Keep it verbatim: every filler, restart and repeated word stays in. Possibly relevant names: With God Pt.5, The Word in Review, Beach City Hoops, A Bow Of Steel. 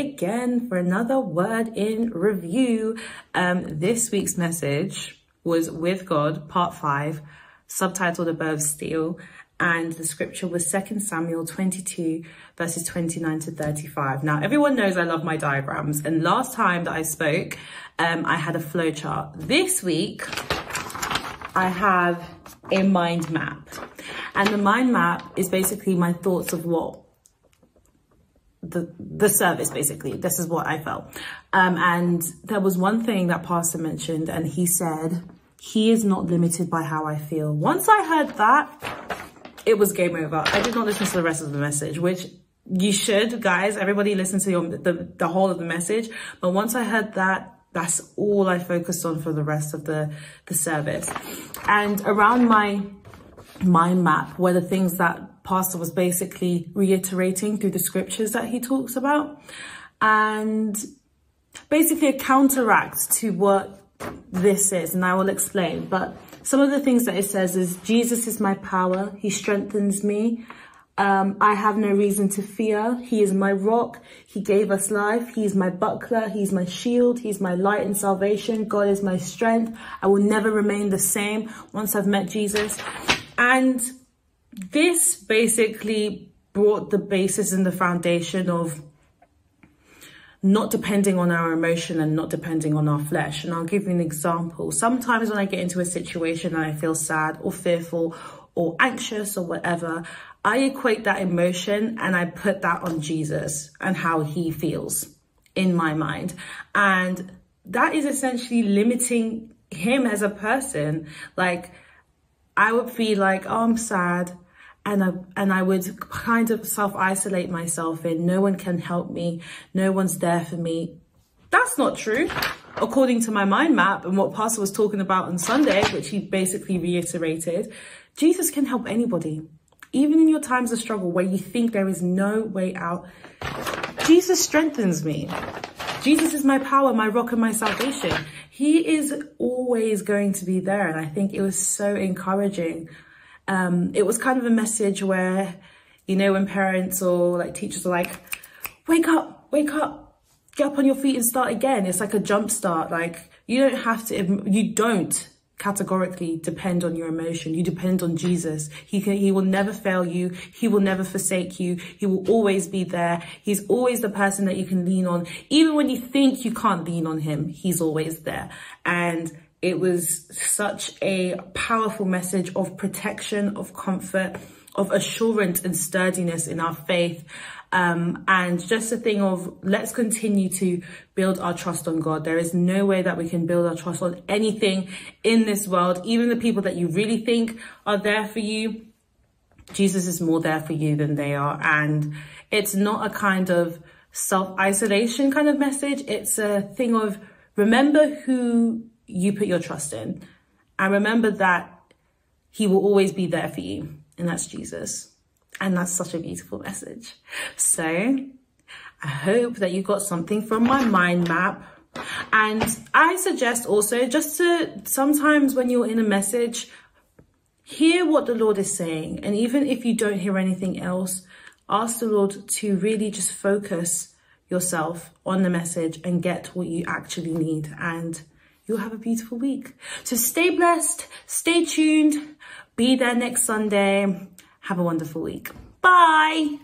again for another Word in Review. Um, this week's message was With God Part five, subtitled Above Steel, and the scripture was Second Samuel twenty-two, verses twenty-nine to thirty-five. Now, everyone knows I love my diagrams, and last time that I spoke, um, I had a flow chart. This week, I have a mind map, and the mind map is basically my thoughts of what the the service, basically. This is what I felt. Um, and there was one thing that Pastor mentioned, and he said, he is not limited by how I feel. Once I heard that, it was game over. I did not listen to the rest of the message, which you should, guys. Everybody listen to your, the, the whole of the message. But once I heard that, that's all I focused on for the rest of the, the service. And around my mind map were the things that Pastor was basically reiterating through the scriptures that he talks about, and basically a counteract to what this is, and I will explain. But some of the things that it says is, Jesus is my power, he strengthens me, um, I have no reason to fear, he is my rock, he gave us life, he is my buckler, he's my shield, he's my light and salvation, God is my strength, I will never remain the same once I've met Jesus. And this basically brought the basis and the foundation of not depending on our emotion and not depending on our flesh. And I'll give you an example. Sometimes when I get into a situation and I feel sad or fearful or anxious or whatever, I equate that emotion and I put that on Jesus and how he feels in my mind. And that is essentially limiting him as a person. Like, I would feel like, oh, I'm sad, and I, and I would kind of self-isolate myself in, no one can help me, no one's there for me. That's not true, according to my mind map and what Pastor was talking about on Sunday, which he basically reiterated. Jesus can help anybody, even in your times of struggle where you think there is no way out. Jesus strengthens me. Jesus is my power, my rock, and my salvation. He is always going to be there. And I think it was so encouraging. Um, it was kind of a message where, you know, when parents or like teachers are like, wake up, wake up, get up on your feet and start again. It's like a jump start. Like, you don't have to, you don't categorically depend on your emotion. You depend on Jesus. He can, he will never fail you. He will never forsake you. He will always be there. He's always the person that you can lean on. Even when you think you can't lean on him, he's always there. And it was such a powerful message of protection, of comfort, of assurance and sturdiness in our faith. Um, and just a thing of, let's continue to build our trust on God. There is no way that we can build our trust on anything in this world. Even the people that you really think are there for you, Jesus is more there for you than they are. And it's not a kind of self-isolation kind of message. It's a thing of, remember who you put your trust in, and remember that he will always be there for you. And that's Jesus. And that's such a beautiful message. So I hope that you got something from my mind map. And I suggest also, just to, sometimes when you're in a message, hear what the Lord is saying. And even if you don't hear anything else, ask the Lord to really just focus yourself on the message and get what you actually need. And you'll have a beautiful week. So stay blessed, stay tuned, be there next Sunday. Have a wonderful week. Bye.